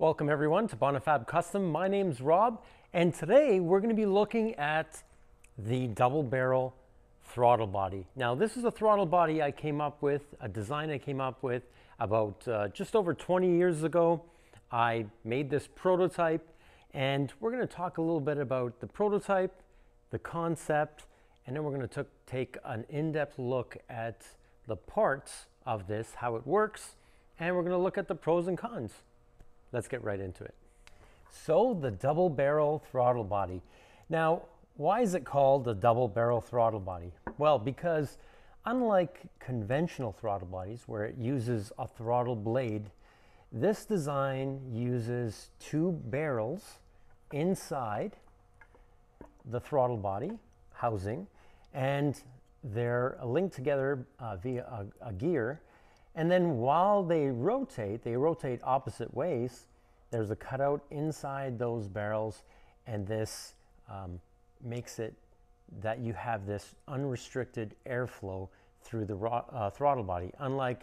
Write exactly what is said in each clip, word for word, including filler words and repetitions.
Welcome everyone to Bonifab Custom. My name's Rob, and today we're going to be looking at the double barrel throttle body. Now this is a throttle body I came up with, a design I came up with about uh, just over twenty years ago. I made this prototype, and we're going to talk a little bit about the prototype, the concept, and then we're going to take an in-depth look at the parts of this, how it works, and we're going to look at the pros and cons. Let's get right into it. So the double barrel throttle body. Now, why is it called a double barrel throttle body? Well, because unlike conventional throttle bodies where it uses a throttle blade, this design uses two barrels inside the throttle body housing, and they're linked together uh, via a, a gear. And then while they rotate, they rotate opposite ways, there's a cutout inside those barrels, and this um, makes it that you have this unrestricted airflow through the uh, throttle body. Unlike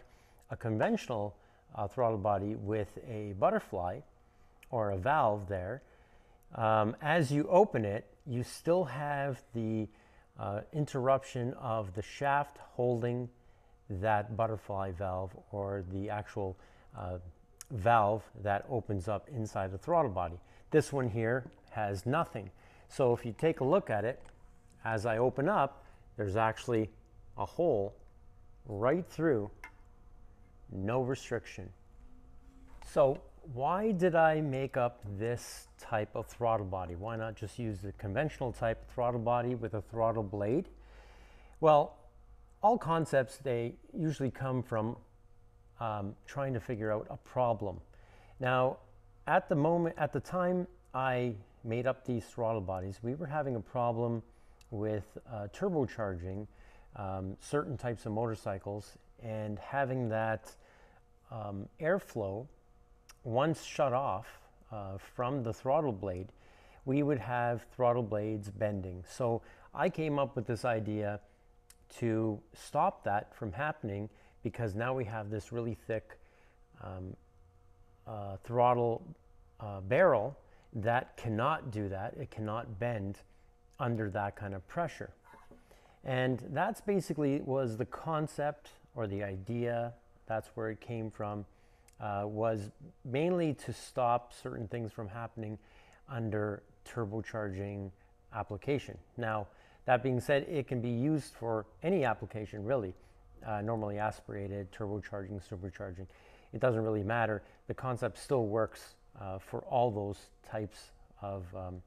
a conventional uh, throttle body with a butterfly or a valve there, um, as you open it, you still have the uh, interruption of the shaft holding that butterfly valve or the actual uh, valve that opens up inside the throttle body. This one here has nothing. So if you take a look at it, as I open up, there's actually a hole right through, no restriction. So why did I make up this type of throttle body? Why not just use the conventional type of throttle body with a throttle blade? Well, all concepts, they usually come from um, trying to figure out a problem. Now, at the moment, at the time I made up these throttle bodies, we were having a problem with uh, turbocharging um, certain types of motorcycles and having that um, airflow once shut off uh, from the throttle blade, we would have throttle blades bending. So I came up with this idea to stop that from happening, because now we have this really thick um, uh, throttle uh, barrel that cannot do that. It cannot bend under that kind of pressure. And that's basically was the concept or the idea. That's where it came from, uh, was mainly to stop certain things from happening under turbocharging application. Now, that being said, it can be used for any application, really. Uh, normally aspirated, turbocharging, supercharging, it doesn't really matter. The concept still works uh, for all those types of um,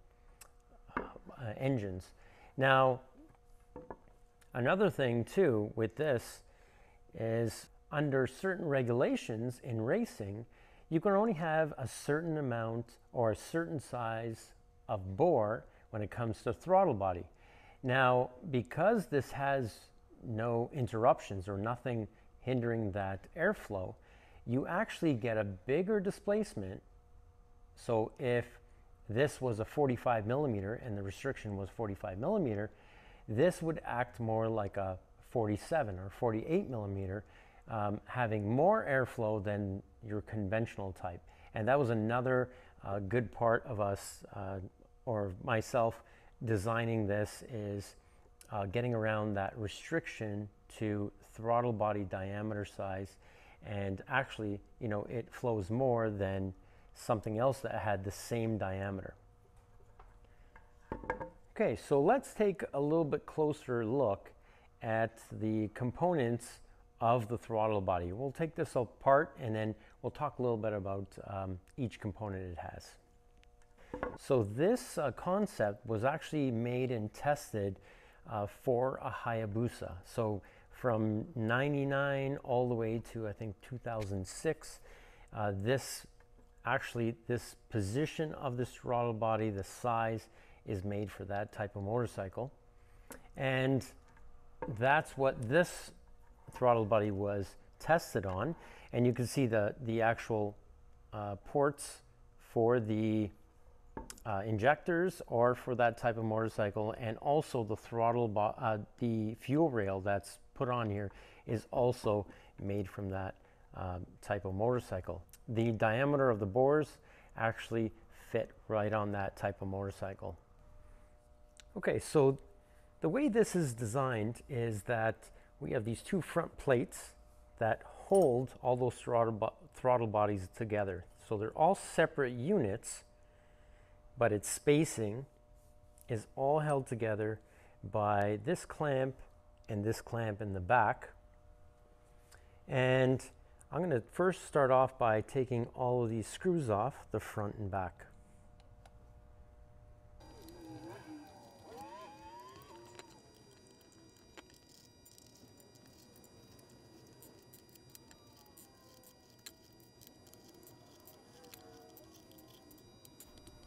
uh, engines. Now, another thing too with this is under certain regulations in racing, you can only have a certain amount or a certain size of bore when it comes to throttle body. Now, because this has no interruptions or nothing hindering that airflow, you actually get a bigger displacement. So if this was a forty-five millimeter and the restriction was forty-five millimeter, this would act more like a forty-seven or forty-eight millimeter, um, having more airflow than your conventional type. And that was another uh, good part of us uh, or myself designing this, is uh, getting around that restriction to throttle body diameter size, and actually, you know, it flows more than something else that had the same diameter. Okay, so let's take a little bit closer look at the components of the throttle body. We'll take this apart, and then we'll talk a little bit about um, each component it has. So this uh, concept was actually made and tested uh, for a Hayabusa. So from ninety-nine all the way to, I think, two thousand six, uh, this actually, this position of this throttle body, the size is made for that type of motorcycle. And that's what this throttle body was tested on. And you can see the, the actual uh, ports for the Uh, injectors or for that type of motorcycle, and also the throttle uh, the fuel rail that's put on here is also made from that um, type of motorcycle. The diameter of the bores actually fit right on that type of motorcycle. Okay, so the way this is designed is that we have these two front plates that hold all those throttle, bo throttle bodies together. So they're all separate units, but its spacing is all held together by this clamp and this clamp in the back. And I'm going to first start off by taking all of these screws off the front and back.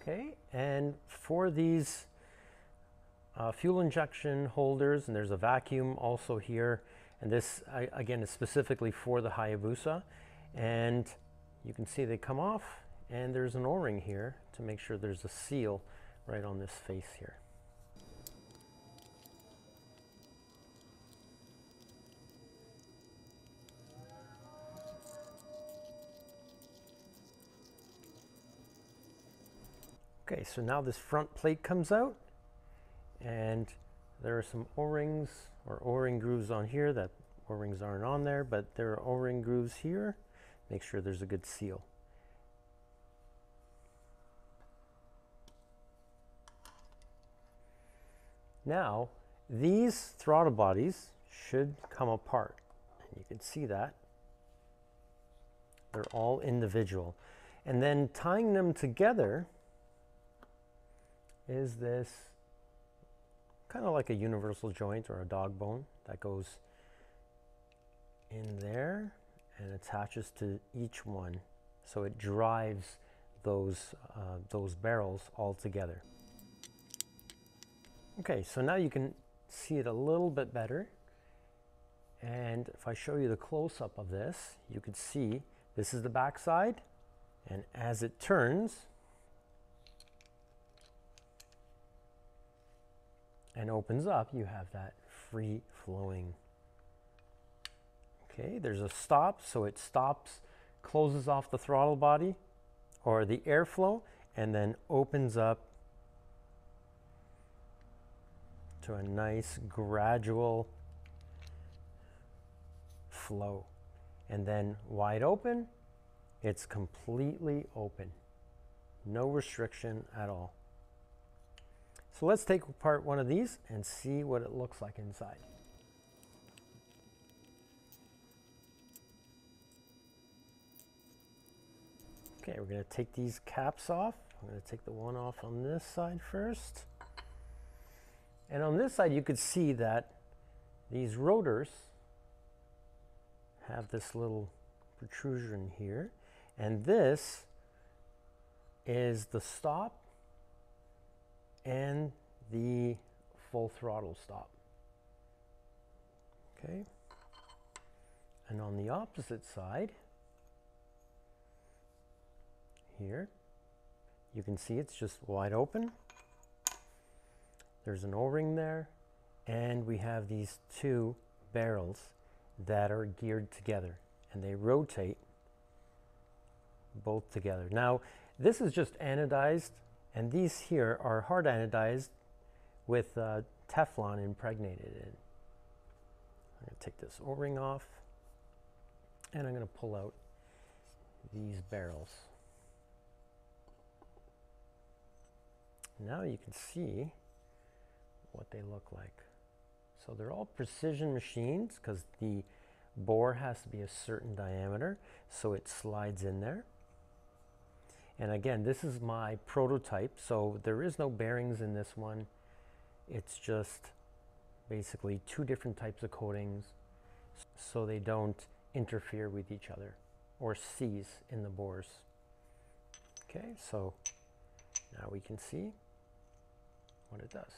Okay, and for these uh, fuel injection holders, and there's a vacuum also here, and this I, again is specifically for the Hayabusa, and you can see they come off, and there's an O-ring here to make sure there's a seal right on this face here. Okay, so now this front plate comes out, and there are some O-rings or O-ring grooves on here. That O-rings aren't on there, but there are O-ring grooves here. Make sure there's a good seal. Now, these throttle bodies should come apart, and you can see that. They're all individual. And then tying them together is this kind of like a universal joint or a dog bone that goes in there and attaches to each one, so it drives those uh, those barrels all together. Okay, so now you can see it a little bit better, and if I show you the close-up of this, you can see this is the back side, and as it turns and opens up, you have that free flowing. Okay, there's a stop, so it stops, closes off the throttle body or the airflow, and then opens up to a nice gradual flow. And then wide open, it's completely open. No restriction at all. So let's take apart one of these and see what it looks like inside. Okay, we're going to take these caps off. I'm going to take the one off on this side first. And on this side, you could see that these rotors have this little protrusion here. And this is the stop and the full throttle stop. Okay, and on the opposite side here, you can see it's just wide open. There's an O-ring there, and we have these two barrels that are geared together, and they rotate both together. Now, this is just anodized, and these here are hard anodized with uh, Teflon impregnated in. I'm going to take this O-ring off, and I'm going to pull out these barrels. Now you can see what they look like. So they're all precision machines because the bore has to be a certain diameter, so it slides in there. And again, this is my prototype, so there is no bearings in this one. It's just basically two different types of coatings so they don't interfere with each other or seize in the bores. Okay, so now we can see what it does.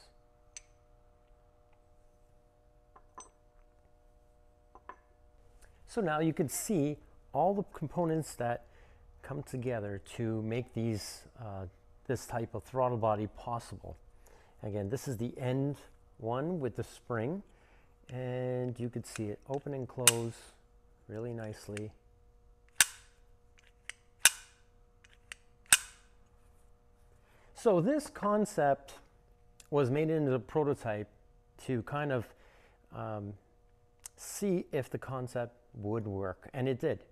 So now you can see all the components that come together to make these uh, this type of throttle body possible. Again, this is the end one with the spring, and you could see it open and close really nicely. So this concept was made into a prototype to kind of um, see if the concept would work, and it did.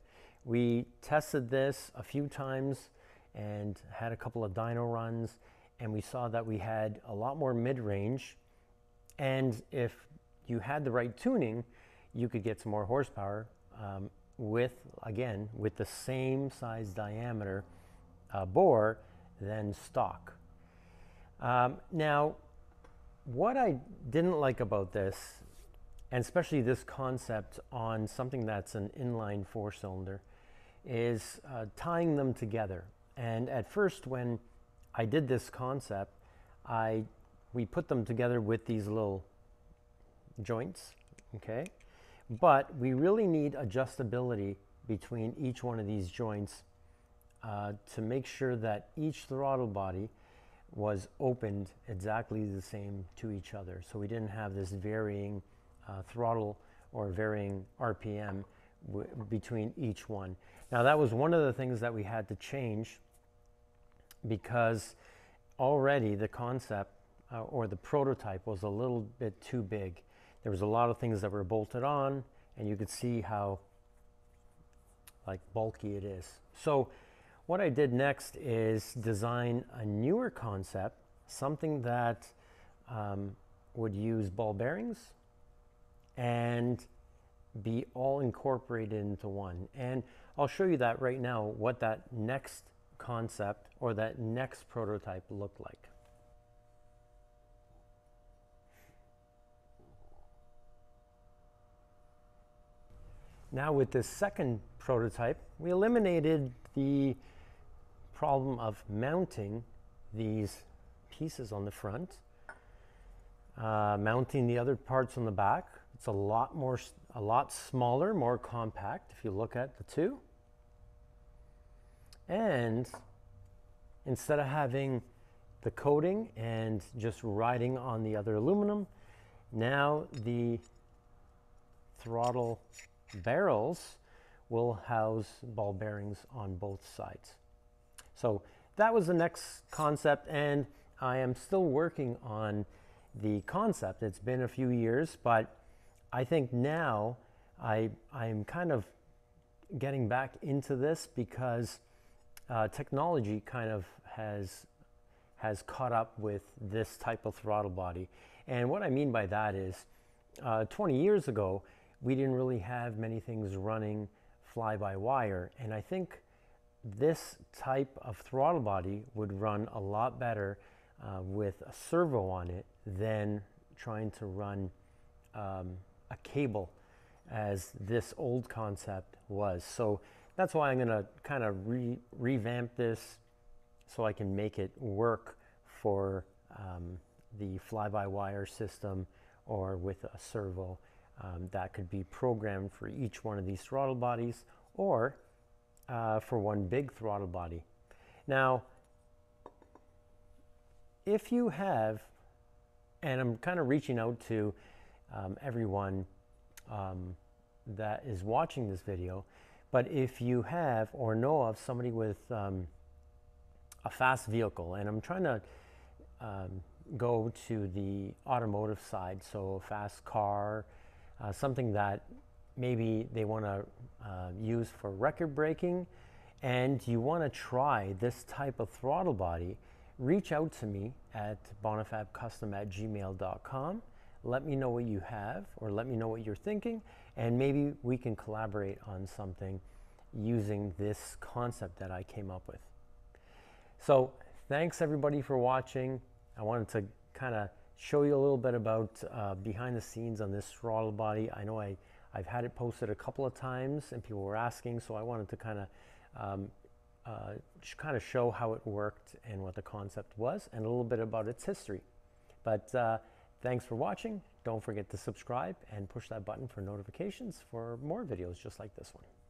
We tested this a few times and had a couple of dyno runs, and we saw that we had a lot more mid-range, and if you had the right tuning, you could get some more horsepower um, with, again, with the same size diameter uh, bore than stock. Um, now, what I didn't like about this, and especially this concept on something that's an inline four-cylinder, is uh, tying them together. And at first, when I did this concept, I we put them together with these little joints, okay? But we really need adjustability between each one of these joints uh, to make sure that each throttle body was opened exactly the same to each other. So we didn't have this varying uh, throttle or varying R P M w between each one. Now that was one of the things that we had to change, because already the concept uh, or the prototype was a little bit too big. There was a lot of things that were bolted on, and you could see how like bulky it is. So what I did next is design a newer concept, something that um, would use ball bearings and be all incorporated into one. And I'll show you that right now, what that next concept or that next prototype looked like. Now with this second prototype, we eliminated the problem of mounting these pieces on the front, uh, mounting the other parts on the back. It's a lot more, a lot smaller, more compact if you look at the two. And instead of having the coating and just riding on the other aluminum, now the throttle barrels will house ball bearings on both sides. So that was the next concept, and I am still working on the concept. It's been a few years, but I think now I I'm kind of getting back into this because uh, technology kind of has has caught up with this type of throttle body. And what I mean by that is uh, twenty years ago, we didn't really have many things running fly-by-wire, and I think this type of throttle body would run a lot better uh, with a servo on it than trying to run um, a cable as this old concept was. So that's why I'm gonna kind of re revamp this so I can make it work for um, the fly-by-wire system or with a servo. Um, that could be programmed for each one of these throttle bodies or uh, for one big throttle body. Now, if you have, and I'm kind of reaching out to um, everyone um, that is watching this video, but if you have or know of somebody with um, a fast vehicle, and I'm trying to um, go to the automotive side, so a fast car, Uh, something that maybe they want to uh, use for record breaking, and you want to try this type of throttle body, reach out to me at bonifabcustom at gmail dot com. Let me know what you have, or let me know what you're thinking, and maybe we can collaborate on something using this concept that I came up with. So thanks everybody for watching. I wanted to kind of show you a little bit about uh, behind the scenes on this throttle body. I know I, I've had it posted a couple of times and people were asking, so I wanted to kind of um, uh, kind of show how it worked and what the concept was and a little bit about its history. But uh, thanks for watching. Don't forget to subscribe and push that button for notifications for more videos just like this one.